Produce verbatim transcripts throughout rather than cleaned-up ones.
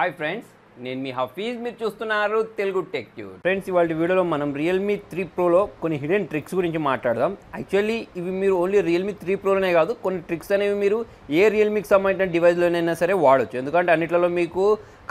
Hi friends, నేను మీ హఫీజ్. మీరు చూస్తున్నారు తెలుగు టెక్ ట్యూబ్. ఫ్రెండ్స్, ఇవాళ వీడియోలో మనం రియల్మీ త్రీ ప్రోలో కొన్ని హిడెన్ ట్రిక్స్ గురించి మాట్లాడదాం. యాక్చువల్లీ ఇవి మీరు ఓన్లీ రియల్మీ త్రీ ప్రోలోనే కాదు, కొన్ని ట్రిక్స్ అనేవి మీరు ఏ రియల్మీకి సంబంధించిన డివైస్లోనైనా సరే వాడచ్చు. ఎందుకంటే అన్నిట్లలో మీకు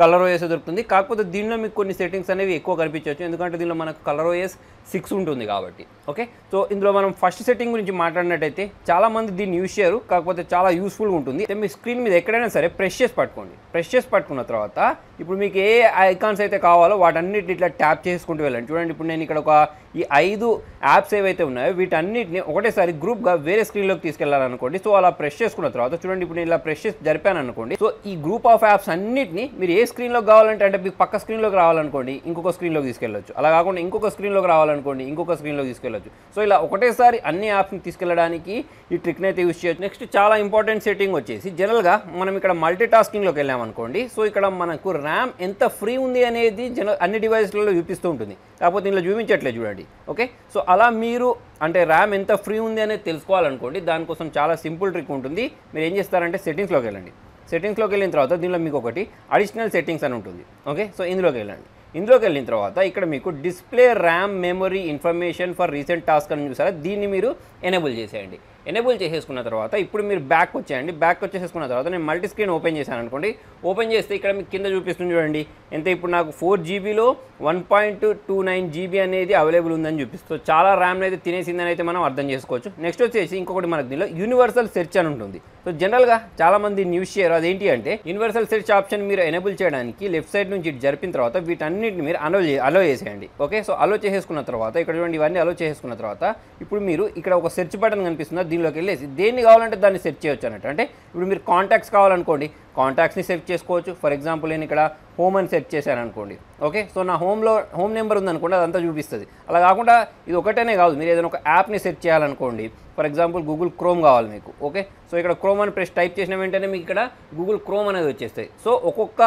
కలర్ ఓఎస్ దొరుకుతుంది, కాకపోతే దీనిలో మీకు కొన్ని సెట్టింగ్స్ అనేవి ఎక్కువ కనిపించవచ్చు. ఎందుకంటే దీనిలో మనకు కలర్ ఓఎస్ సిక్స్ ఉంటుంది కాబట్టి. ఓకే, సో ఇందులో మనం ఫస్ట్ సెట్టింగ్ గురించి మాట్లాడినట్టయితే చాలామంది దీన్ని యూజ్ చేయరు, కాకపోతే చాలా యూస్ఫుల్గా ఉంటుంది. అయితే మీ స్క్రీన్ మీద ఎక్కడైనా సరే ప్రెస్ చేసి పట్టుకోండి. ప్రెస్ చేసి పట్టుకున్న తర్వాత ఇప్పుడు మీకు ఏ ఐకాన్స్ అయితే కావాలో వాటన్నిటిని ఇట్లా ట్యాప్ చేసుకుంటూ వెళ్ళండి. చూడండి, ఇప్పుడు నేను ఇక్కడ ఒక ఈ ఐదు యాప్స్ ఏవైతే ఉన్నాయో వీటన్నిటిని ఒకటేసారి గ్రూప్గా వేరే స్క్రీన్లోకి తీసుకెళ్ళాలనుకోండి. సో అలా ప్రెస్ చేసుకున్న తర్వాత చూడండి, ఇప్పుడు నేను ఇలా ప్రెస్ చేసి జరిపాను అనుకోండి. సో ఈ గ్రూప్ ఆఫ్ యాప్స్ అన్నిటిని మీరు ఏ స్క్రీన్లోకి కావాలంటే, అంటే మీకు పక్క స్క్రీన్లోకి రావాలనుకోండి ఇంకొక స్క్రీన్లోకి తీసుకెళ్ళొచ్చు, అలా కాకుండా ఇంకొక స్క్రీన్లోకి రావాలనుకోండి ఇంకొక స్క్రీన్లోకి తీసుకెళ్ళొచ్చు. సో ఇలా ఒకటేసారి అన్ని యాప్స్ని తీసుకెళ్ళడానికి ఈ ట్రిక్ని అయితే యూజ్ చేయొచ్చు. నెక్స్ట్ చాలా ఇంపార్టెంట్ సెట్టింగ్ వచ్చేసి, జనరల్గా మనం ఇక్కడ మల్టీ టాస్కింగ్లోకి వెళ్ళామనుకోండి. సో ఇక్కడ మనకు ర్యామ్ ఎంత ఫ్రీ ఉంది అనేది జనరల్ అన్ని డివైస్లలో చూపిస్తూ ఉంటుంది, కాకపోతే దీనిలో చూపించట్లేదు. చూడండి, ఓకే. సో అలా మీరు అంటే ర్యామ్ ఎంత ఫ్రీ ఉంది అనేది తెలుసుకోవాలనుకోండి. దానికోసం చాలా సింపుల్ ట్రిక్ ఉంటుంది. మీరు ఏం చేస్తారంటే సెట్టింగ్స్లోకి వెళ్ళండి. సెట్టింగ్స్లోకి వెళ్ళిన తర్వాత దీనిలో మీకు ఒకటి అడిషనల్ సెట్టింగ్స్ అని ఉంటుంది. ఓకే, సో ఇందులోకి వెళ్ళండి. ఇందులోకి వెళ్ళిన తర్వాత ఇక్కడ మీకు display RAM memory information for recent task అని చూసారా, దీన్ని మీరు ఎనేబుల్ చేసేయండి. ఎనేబుల్ చేసేసుకున్న తర్వాత ఇప్పుడు మీరు బ్యాక్ వచ్చేయండి. బ్యాక్ వచ్చేసుకున్న తర్వాత నేను మల్టీ స్క్రీన్ ఓపెన్ చేశాను అనుకోండి. ఓపెన్ చేస్తే ఇక్కడ మీకు కింద చూపిస్తుంది చూడండి ఎంత. ఇప్పుడు నాకు ఫోర్ జీబీలో one point two nine GB అనేది అవైలబుల్ ఉందని చూపిస్తుంది. చాలా ర్యామ్ అయితే తినేసిందని అయితే మనం అర్థం చేసుకోవచ్చు. నెక్స్ట్ వచ్చేసి ఇంకొకటి మనకు దీనిలో యూనివర్సల్ సెర్చ్ అని ఉంటుంది. సో జనరల్గా చాలామంది న్యూస్ చేయరు. అదేంటి అంటే యూనివర్సల్ సెర్చ్ ఆప్షన్ మీరు ఎనేబుల్ చేయడానికి లెఫ్ట్ సైడ్ నుంచి ఇటు జరిపిన తర్వాత వీటన్నిటిని మీరు అలో అలో చేసేయండి. ఓకే, సో అలో చేసేసుకున్న తర్వాత ఇక్కడ చూడండి, ఇవన్నీ అలో చేసేసుకున్న తర్వాత ఇప్పుడు మీరు ఇక్కడ ఒక సెర్చ్ బటన్ కనిపిస్తుంది. దీనిలోకి వెళ్ళేసి దేన్ని కావాలంటే దాన్ని సెర్చ్ చేయొచ్చు అన్నట్టు. అంటే ఇప్పుడు మీరు కాంటాక్ట్స్ కావాలనుకోండి, కాంటాక్ట్స్ని సెర్చ్ చేసుకోవచ్చు. ఫర్ ఎగ్జాంపుల్ నేను ఇక్కడ హోమ్ అని సెర్చ్ చేశాను అనుకోండి. ఓకే, సో నా హోమ్లో హోమ్ నెంబర్ ఉందనుకోండి, అదంతా చూపిస్తుంది. అలా కాకుండా ఇది ఒకటేనే కాదు, మీరు ఏదైనా ఒక యాప్ని సెర్చ్ చేయాలనుకోండి. ఫర్ ఎగ్జాంపుల్ గూగుల్ క్రోమ్ కావాలి మీకు. ఓకే, సో ఇక్కడ క్రోమ్ అని ప్రెస్ టైప్ చేసిన వెంటనే మీకు ఇక్కడ గూగుల్ క్రోమ్ అనేది వచ్చేస్తాయి. సో ఒక్కొక్క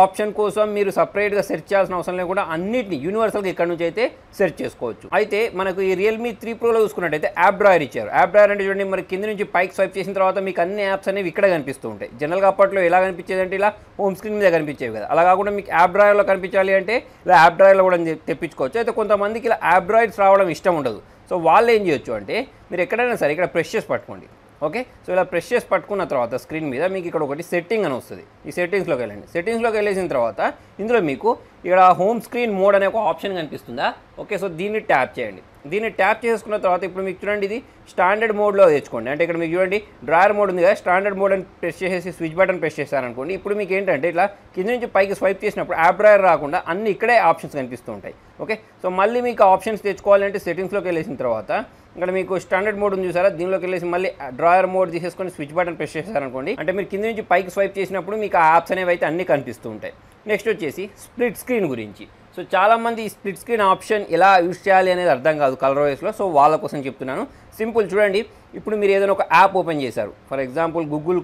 ఆప్షన్ కోసం మీరు సపరేట్గా సెర్చ్ చేయాల్సిన అవసరం లేకుండా అన్నింటినీ యూనివర్సల్గా ఇక్కడ నుంచి అయితే సెర్చ్ చేసుకోవచ్చు. అయితే మనకు ఈ రియల్మీ త్రీ ప్రోలో చూసుకున్నట్టయితే యాప్ డ్రాయర్ ఇచ్చారు. యాప్ డ్రాయర్ అంటే చూడండి, మరి కింద నుంచి పైకి స్వైప్ చేసిన తర్వాత మీకు అన్ని యాప్స్ అనేవి ఇక్కడ కనిపిస్తూ ఉంటాయి. జనరల్గా అప్పట్లో ఎలా కనిపించేదంటే ఇలా హోమ్ స్క్రీన్ మీద కనిపించేవి కదా. అలా కాకుండా మీకు యాప్ డ్రాయర్లో కనిపించాలి అంటే ఇలా యాప్ డ్రాయర్లో కూడా తెప్పించుకోవచ్చు. అయితే కొంతమందికి ఇలా యాప్ డ్రాయర్స్ రావడం ఇష్టం ఉండదు. సో వాళ్ళు ఏం చేయొచ్చు అంటే మీరు ఎక్కడైనా సరే ఇక్కడ ప్రెస్ చేసి పట్టుకోండి. ఓకే, సో ఇలా ప్రెస్ చేసి పట్టుకున్న తర్వాత స్క్రీన్ మీద మీకు ఇక్కడ ఒకటి సెట్టింగ్ అని వస్తుంది. ఈ సెట్టింగ్స్లోకి వెళ్ళండి. సెట్టింగ్స్లోకి వెళ్ళేసిన తర్వాత ఇందులో మీకు ఇక్కడ హోమ్ స్క్రీన్ మోడ్ అనే ఒక ఆప్షన్ కనిపిస్తుందా. ఓకే, సో దీన్ని ట్యాప్ చేయండి. దీన్ని ట్యాప్ చేసుకున్న తర్వాత ఇప్పుడు మీకు చూడండి, ఇది స్టాండర్డ్ మోడ్లో తెచ్చుకోండి. అంటే ఇక్కడ మీకు చూడండి డ్రాయర్ మోడ్ ఉంది కదా, స్టాండర్డ్ మోడ్ అని ప్రెస్ చేసేసి స్విచ్ బటన్ ప్రెస్ చేశారనుకోండి. ఇప్పుడు మీకు ఏంటంటే ఇట్లా కింద నుంచి పైకి స్వైప్ చేసినప్పుడు యాప్ డ్రాయర్ రాకుండా అన్ని ఇక్కడే ఆప్షన్స్ కనిపిస్తూ ఉంటాయి. ఓకే, సో మళ్ళీ మీకు ఆప్షన్స్ తెచ్చుకోవాలంటే సెట్టింగ్స్లోకి వెళ్ళేసిన తర్వాత ఇక్కడ మీకు స్టాండర్డ్ మోడ్ ఉంది చూసారా, దీనిలోకి వెళ్ళేసి మళ్ళీ డ్రాయర్ మోడ్ తీసేసుకొని స్విచ్ బటన్ ప్రెస్ చేశారనుకోండి. అంటే మీరు కింద నుంచి పైకి స్వైప్ చేసినప్పుడు మీకు ఆ యాప్స్ అనేవి అయితే అన్నీ కనిపిస్తూ ఉంటాయి. నెక్స్ట్ వచ్చేసి స్ప్లిట్ స్క్రీన్ గురించి. సో చాలామంది ఈ స్ప్లిట్ స్క్రీన్ ఆప్షన్ ఎలా యూజ్ చేయాలి అనేది అర్థం కాదు కలర్ ఓఎస్లో. సో వాళ్ళ కోసం చెప్తున్నాను. సింపుల్, చూడండి ఇప్పుడు మీరు ఏదైనా ఒక యాప్ ఓపెన్ చేశారు. For example Google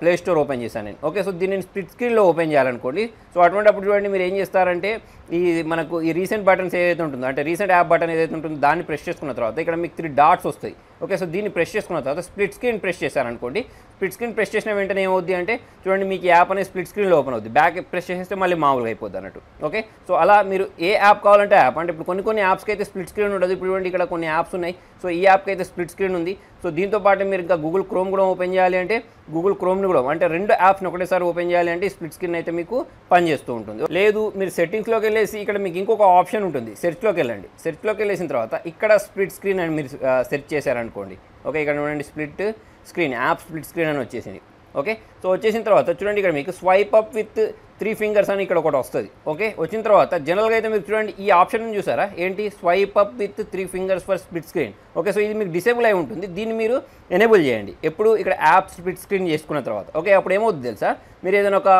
Play Store open చేశాను నేను. ఓకే, సో దీన్ని స్ప్లిట్ స్క్రీన్లో ఓపెన్ చేయాలనుకోండి. సో అటువంటి అప్పుడు చూడండి మీరు ఏం చేస్తారంటే ఈ మనకు ఈ రీసెంట్ బటన్స్ ఏదైతే ఉంటుందో, అంటే రీసెంట్ యాప్ బటన్ ఏదైతే ఉంటుందో దాన్ని ప్రెస్ చేసుకున్న తర్వాత ఇక్కడ మీకు త్రీ డాట్స్ వస్తాయి. ఓకే, సో దీన్ని ప్రెస్ చేసుకున్న తర్వాత స్ప్లిట్ స్క్రీన్ ప్రెస్ చేశారనుకోండి. స్ప్లిట్ స్క్రీన్ ప్రెస్ చేసిన వెంటనే ఏమవుద్ది అంటే చూడండి మీకు యాప్ అనేది స్ప్లిట్ స్క్రీన్లో ఓపెన్ అవుద్ది. బ్యాక్ ప్రెస్ చేస్తే మళ్ళీ మామూలుగా అయిపోద్ది అన్నట్టు. ఓకే, సో అలా మీరు ఏ యాప్ కావాలంటే యాప్, అంటే ఇప్పుడు కొన్ని కొన్ని యాప్స్కి అయితే స్ప్లిట్ స్క్రీన్ ఉండదు. ఇప్పుడు చూడండి ఇక్కడ కొన్ని యాప్స్ ఉన్నాయి. సో ఈ యాప్కి అయితే స్ప్లిట్ స్క్రీన్ ఉంది. సో దీంతో పాటు మీరు ఇంకా గూగుల్ క్రోమ్ కూడా ఓపెన్ చేయాలి అంటే గూగుల్ క్రోమ్ని కూడా, అంటే రెండు యాప్స్ని ఒకటేసారి ఓపెన్ చేయాలి అంటే స్ప్లిట్ స్క్రీన్ అయితే మీకు పనిచేస్తూ ఉంటుంది. లేదు మీరు సెట్టింగ్స్లోకి వెళ్ళేసి ఇక్కడ మీకు ఇంకొక ఆప్షన్ ఉంటుంది, సెర్చ్లోకి వెళ్ళండి. సెర్చ్లోకి వెళ్ళేసిన తర్వాత ఇక్కడ స్ప్లిట్ స్క్రీన్ అని మీరు సెర్చ్ చేశారనుకోండి. ఓకే, ఇక్కడ చూడండి split screen app split screen అని వచ్చేసింది. ఓకే, సో వచ్చేసిన తర్వాత చూడండి ఇక్కడ మీకు swipe up with three fingers అని ఇక్కడ ఒకటి వస్తుంది. ఓకే, వచ్చిన తర్వాత జనరల్గా అయితే మీరు చూడండి ఈ ఆప్షన్ చూసారా ఏంటి, swipe up with three fingers for split screen. Okay, so ఇది మీకు డిసేబుల్ అయి ఉంటుంది. దీన్ని మీరు ఎనేబుల్ చేయండి ఎప్పుడు ఇక్కడ యాప్ స్ప్లిట్ స్క్రీన్ చేసుకున్న తర్వాత. ఓకే, అప్పుడు ఏమవుతుంది తెలుసా, మీరు ఏదైనా ఒక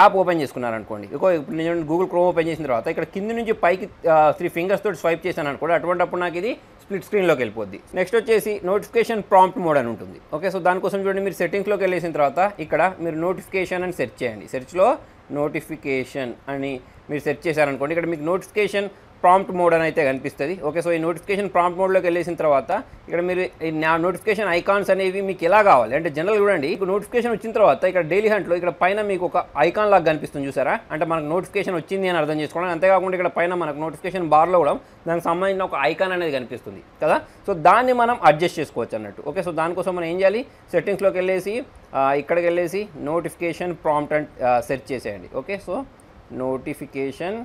యాప్ ఓపెన్ చేసుకున్నారనుకోండి. ఇక ఇప్పుడు నేను గూగుల్ క్రోమ్ ఓపెన్ చేసిన తర్వాత ఇక్కడ కింద నుంచి పైకి త్రీ ఫింగర్స్ తోటి స్వైప్ చేశాను అనుకోండి. అటువంటిప్పుడు నాకు ఇది స్ప్లిట్ స్క్రీన్లోకి వెళ్ళిపోద్ది. నెక్స్ట్ వచ్చేసి నోటిఫికేషన్ ప్రాంప్ట్ మోడ్ అని ఉంటుంది. ఓకే, సో దానికోసం చూడండి మీరు సెట్టింగ్స్లోకి వెళ్ళేసిన తర్వాత ఇక్కడ మీరు నోటిఫికేషన్ అని సెర్చ్ చేయండి. సెర్చ్లో నోటిఫికేషన్ అని మీరు సెర్చ్ చేశారనుకోండి. ఇక్కడ మీకు నోటిఫికేషన్ ప్రాంప్ట్ మోడ్ అని అయితే కనిపిస్తుంది. ఓకే, సో ఈ నోటిఫికేషన్ ప్రాంప్ట్ మోడ్లోకి వెళ్ళేసిన తర్వాత ఇక్కడ మీరు ఈ నోటిఫికేషన్ ఐకాన్స్ అనేవి మీకు ఎలా కావాలి అంటే జనరల్ చూడండి, మీకు నోటిఫికేషన్ వచ్చిన తర్వాత ఇక్కడ డైలీ హంట్లో ఇక్కడ పైన మీకు ఒక ఐకాన్ లాగా కనిపిస్తుంది చూసారా, అంటే మనకు నోటిఫికేషన్ వచ్చింది అని అర్థం చేసుకోవడం. అంతేకాకుండా ఇక్కడ పైన మనకు నోటిఫికేషన్ బార్లో కూడా దానికి సంబంధించిన ఒక ఐకాన్ అనేది కనిపిస్తుంది కదా, సో దాన్ని మనం అడ్జస్ట్ చేసుకోవచ్చు అన్నట్టు. ఓకే, సో దానికోసం మనం ఏం చేయాలి, సెట్టింగ్స్లోకి వెళ్ళేసి ఇక్కడికి వెళ్ళేసి నోటిఫికేషన్ ప్రాంప్ట్ అండ్ సెర్చ్ చేసేయండి. ఓకే, సో నోటిఫికేషన్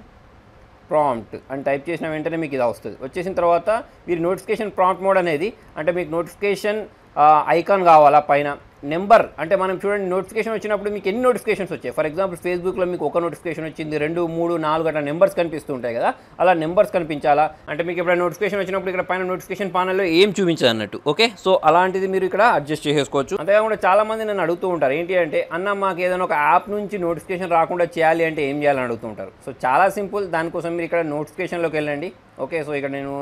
ప్రాంప్ట్ అని టైప్ చేసిన వెంటనే మీకు ఇది వస్తుంది. వచ్చేసిన తర్వాత మీరు నోటిఫికేషన్ ప్రాంప్ట్ మోడ్ అనేది అంటే మీకు నోటిఫికేషన్ ఐకాన్ కావాలా, పైన నెంబర్ అంటే మనం చూడండి నోటిఫికేషన్ వచ్చినప్పుడు మీకు ఎన్ని నోటిఫికేషన్స్ వచ్చాయి. ఫర్ ఎగ్జాంపుల్ ఫేస్బుక్లో మీకు ఒక నోటిఫికేషన్ వచ్చింది, రెండు మూడు నాలుగు అట్లా నెంబర్స్ కనిపిస్తూ ఉంటాయి కదా, అలా నెంబర్స్ కనిపించాలా అంటే మీకు ఎప్పుడైనా నోటిఫికేషన్ వచ్చినప్పుడు ఇక్కడ పైన నోటిఫికేషన్ ప్యానెల్లో ఏం చూపించదు అన్నట్టు. ఓకే, సో అలాంటిది మీరు ఇక్కడ అడ్జస్ట్ చేసుకోవచ్చు. అంతేకాకుండా చాలామంది నన్ను అడుగుతూ ఉంటారు ఏంటి అంటే, అన్న మాకు ఏదైనా ఒక యాప్ నుంచి నోటిఫికేషన్ రాకుండా చేయాలి అంటే ఏం చేయాలని అడుగుతూ ఉంటారు. సో చాలా సింపుల్, దానికోసం మీరు ఇక్కడ నోటిఫికేషన్లోకి వెళ్ళండి. ఓకే, సో ఇక్కడ నేను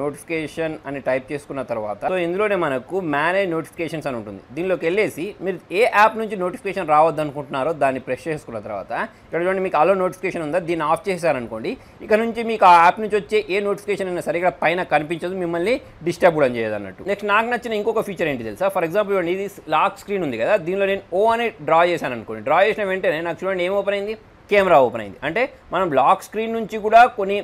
నోటిఫికేషన్ అని టైప్ చేసుకున్న తర్వాత సో ఇందులోనే మనకు మేనేజ్ నోటిఫికేషన్స్ అని ఉంటుంది. దీనిలోకి వెళ్ళేసి మీరు ఏ యాప్ నుంచి నోటిఫికేషన్ రావద్దు అనుకుంటున్నారో దాన్ని ప్రెస్ చేసుకున్న తర్వాత ఇక్కడ చూడండి మీకు అలో నోటిఫికేషన్ ఉందా, దీన్ని ఆఫ్ చేశారనుకోండి ఇక్కడ నుంచి మీకు ఆ యాప్ నుంచి వచ్చే ఏ నోటిఫికేషన్ అయినా సరే ఇక్కడ పైన కనిపించదు, మిమ్మల్ని డిస్టర్బ్ కూడా చేయదు అన్నట్టు. నెక్స్ట్ నాకు నచ్చిన ఇంకొక ఫీచర్ ఏంటి తెలుసా, ఫర్ ఎగ్జాంపుల్ చూడండి ఇది లాక్ స్క్రీన్ ఉంది కదా, దీనిలో నేను ఓ అని డ్రా చేశాను అనుకోండి, డ్రా చేసిన వెంటనే నాకు చూడండి ఏం ఓపెన్ అయింది, కెమెరా ఓపెన్ అయింది. అంటే మనం లాక్ స్క్రీన్ నుంచి కూడా కొన్ని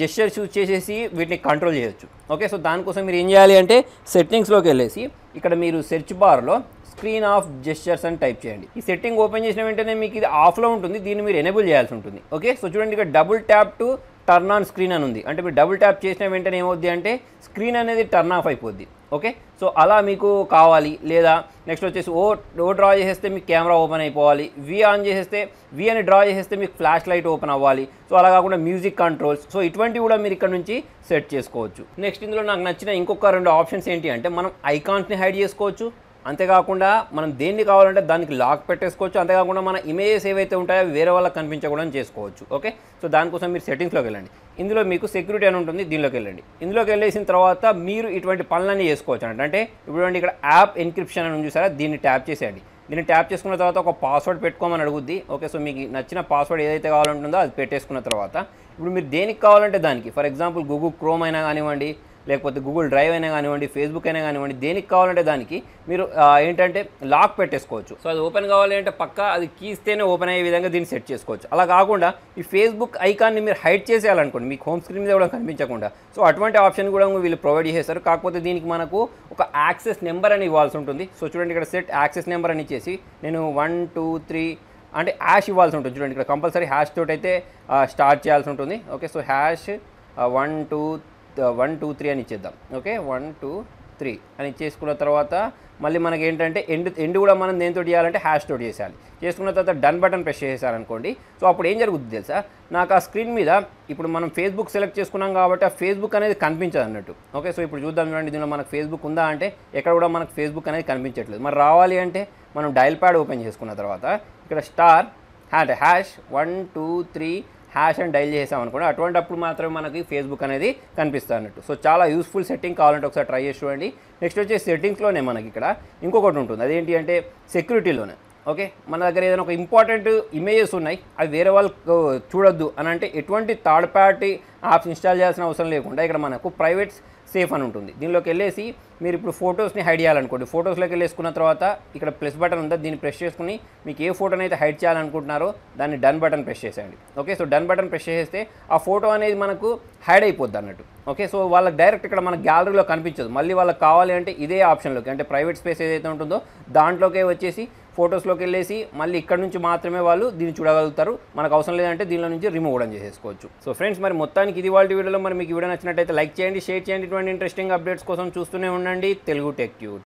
జెస్చర్స్ యూజ్ చేసేసి వీటిని కంట్రోల్ చేయొచ్చు. ఓకే, సో దానికోసం మీరు ఏం చేయాలి అంటే సెట్టింగ్స్లోకి వెళ్ళేసి ఇక్కడ మీరు సెర్చ్ బార్లో స్క్రీన్ ఆఫ్ జెస్చర్స్ అని టైప్ చేయండి. ఈ సెట్టింగ్ ఓపెన్ చేసిన వెంటనే మీకు ఇది ఆఫ్లో ఉంటుంది, దీన్ని మీరు ఎనేబుల్ చేయాల్సి ఉంటుంది. ఓకే, సో చూడండి ఇక్కడ double tap to turn on screen అని ఉంది, అంటే మీరు డబుల్ ట్యాప్ చేసిన వెంటనే ఏమవుద్ది అంటే స్క్రీన్ అనేది టర్న్ ఆఫ్ అయిపోద్ది. ఓకే, సో అలా మీకు కావాలి. లేదా నెక్స్ట్ వచ్చేసి ఓ ఓ డ్రా చేసేస్తే మీకు కెమెరా ఓపెన్ అయిపోవాలి, వి ఆన్ చేసేస్తే వి అని డ్రా చేసేస్తే మీకు ఫ్లాష్ లైట్ ఓపెన్ అవ్వాలి. సో అలా కాకుండా మ్యూజిక్ కంట్రోల్స్, సో ఇటువంటివి కూడా మీరు ఇక్కడ నుంచి సెట్ చేసుకోవచ్చు. నెక్స్ట్ ఇందులో నాకు నచ్చిన ఇంకొక రెండు ఆప్షన్స్ ఏంటి అంటే మనం ఐకాన్స్ని హైడ్ చేసుకోవచ్చు, అంతేకాకుండా మనం దేన్ని కావాలంటే దానికి లాక్ పెట్టేసుకోవచ్చు, అంతేకాకుండా మన ఇమేజెస్ ఏవైతే ఉంటాయో వేరే వాళ్ళకి కనిపించకూడదు అని చేసుకోవచ్చు. ఓకే, సో దానికోసం మీరు సెట్టింగ్స్లోకి వెళ్ళండి, ఇందులో మీకు సెక్యూరిటీ అని ఉంటుంది, దీనిలోకి వెళ్ళండి. ఇందులోకి వెళ్ళేసిన తర్వాత మీరు ఇటువంటి పనులన్నీ చేసుకోవచ్చు అన్నట్టు. అంటే ఇప్పుడు ఇక్కడ యాప్ ఎన్క్రిప్షన్ అని చూసారా, దీన్ని ట్యాప్ చేసేయండి. దీన్ని ట్యాప్ చేసుకున్న తర్వాత ఒక పాస్వర్డ్ పెట్టుకోమని అడుగుద్ది. ఓకే, సో మీకు నచ్చిన పాస్వర్డ్ ఏదైతే కావాలంటుందో అది పెట్టేసుకున్న తర్వాత ఇప్పుడు మీరు దేనికి కావాలంటే దానికి ఫర్ ఎగ్జాంపుల్ గూగుల్ క్రోమ్ అయినా కానివ్వండి, లేకపోతే గూగుల్ డ్రైవ్ అయినా కానివ్వండి, ఫేస్బుక్ అయినా కానివ్వండి, దేనికి కావాలంటే దానికి మీరు ఏంటంటే లాక్ పెట్టేసుకోవచ్చు. సో అది ఓపెన్ కావాలి అంటే పక్కా అది కీస్తేనే ఓపెన్ అయ్యే విధంగా దీన్ని సెట్ చేసుకోవచ్చు. అలా కాకుండా ఈ ఫేస్బుక్ ఐకాన్ని మీరు హైడ్ చేసేయాలనుకోండి, మీకు హోమ్ స్క్రీన్ మీద కూడా కనిపించకుండా, సో అటువంటి ఆప్షన్ కూడా వీళ్ళు ప్రొవైడ్ చేసేస్తారు. కాకపోతే దీనికి మనకు ఒక యాక్సెస్ నెంబర్ అని ఇవ్వాల్సి ఉంటుంది. సో చూడండి ఇక్కడ సెట్ యాక్సెస్ నెంబర్ అని ఇచ్చేసి నేను వన్ టూ త్రీ అంటే హ్యాష్ ఇవ్వాల్సి ఉంటుంది. చూడండి ఇక్కడ కంపల్సరీ హ్యాష్ తోటి అయితే స్టార్ట్ చేయాల్సి ఉంటుంది. Okay, so hash one two one two three అని ఇచ్చేద్దాం. ఓకే, వన్ టూ త్రీ అని చేసుకున్న తర్వాత మళ్ళీ మనకి ఏంటంటే ఎండ్ ఎండ్ కూడా మనం దేంతో చేయాలంటే హ్యాష్ తోటి చేసేయాలి. చేసుకున్న తర్వాత డన్ బటన్ ప్రెస్ చేసేసారనుకోండి, సో అప్పుడు ఏం జరుగుతుంది తెలుసా, నాకు ఆ స్క్రీన్ మీద ఇప్పుడు మనం ఫేస్బుక్ సెలెక్ట్ చేసుకున్నాం కాబట్టి ఆ ఫేస్బుక్ అనేది కనిపించదు అన్నట్టు. ఓకే, సో ఇప్పుడు చూద్దాం చూడండి దీనిలో మనకు ఫేస్బుక్ ఉందా అంటే ఎక్కడ కూడా మనకు ఫేస్బుక్ అనేది కనిపించట్లేదు. మరి రావాలి అంటే మనం డైల్ ప్యాడ్ ఓపెన్ చేసుకున్న తర్వాత ఇక్కడ స్టార్ అంటే hash one two three hash and dial చేసామనుకోండి, అటువంటి అప్పుడు మాత్రమే మనకి ఫేస్బుక్ అనేది కనిపిస్తుంది అన్నట్టు. సో చాలా యూస్ఫుల్ సెట్టింగ్, కావాలంటే ఒకసారి ట్రై చేసి చూడండి. నెక్స్ట్ వచ్చేసి సెట్టింగ్స్లోనే మనకి ఇక్కడ ఇంకొకటి ఉంటుంది, అదేంటి అంటే సెక్యూరిటీలోనే. ఓకే, మన దగ్గర ఏదైనా ఒక ఇంపార్టెంట్ ఇమేజెస్ ఉన్నాయి, అవి వేరే వాళ్ళకు చూడొద్దు అని అంటే ఎటువంటి థర్డ్ పార్టీ యాప్స్ ఇన్స్టాల్ చేయాల్సిన అవసరం లేకుండా ఇక్కడ మనకు ప్రైవేట్ సేఫ్ అని ఉంటుంది. దీనిలోకి వెళ్ళేసి మీరు ఇప్పుడు ఫొటోస్ని హైడ్ చేయాలనుకోండి, ఫొటోస్లోకి వెళ్ళేసుకున్న తర్వాత ఇక్కడ ప్లస్ బటన్ ఉందా, దీన్ని ప్రెస్ చేసుకుని మీకు ఏ ఫోటోని అయితే హైడ్ చేయాలనుకుంటున్నారో దాన్ని డన్ బటన్ ప్రెస్ చేసేయండి. Okay, so done button press చేసేస్తే ఆ ఫోటో అనేది మనకు హైడ్ అయిపోద్ది అన్నట్టు. ఓకే, సో వాళ్ళకి డైరెక్ట్ ఇక్కడ మన గ్యాలరీలో కనిపించదు. మళ్ళీ వాళ్ళకి కావాలి అంటే ఇదే ఆప్షన్లోకి అంటే ప్రైవేట్ స్పేస్ ఏదైతే ఉంటుందో దాంట్లోకే వచ్చేసి ఫొటోస్లోకి వెళ్ళేసి మళ్ళీ ఇక్కడ నుంచి మాత్రమే వాళ్ళు దీన్ని చూడగలుగుతారు. మనకు అవసరం లేదంటే దీనిలో నుంచి రిమూవ్ కూడా చేసేసుకోవచ్చు. సో ఫ్రెండ్స్, మరి మొత్తానికి ఇది వాళ్ళ వీడియోలో, మరి మీకు వీడియో నచ్చినట్టయితే లైక్ చేయండి, షేర్ చేయండి. ఇంట్రెస్టింగ్ అప్డేట్స్ కోసం చూస్తూనే ఉండండి తెలుగు టెక్ ట్యూబ్.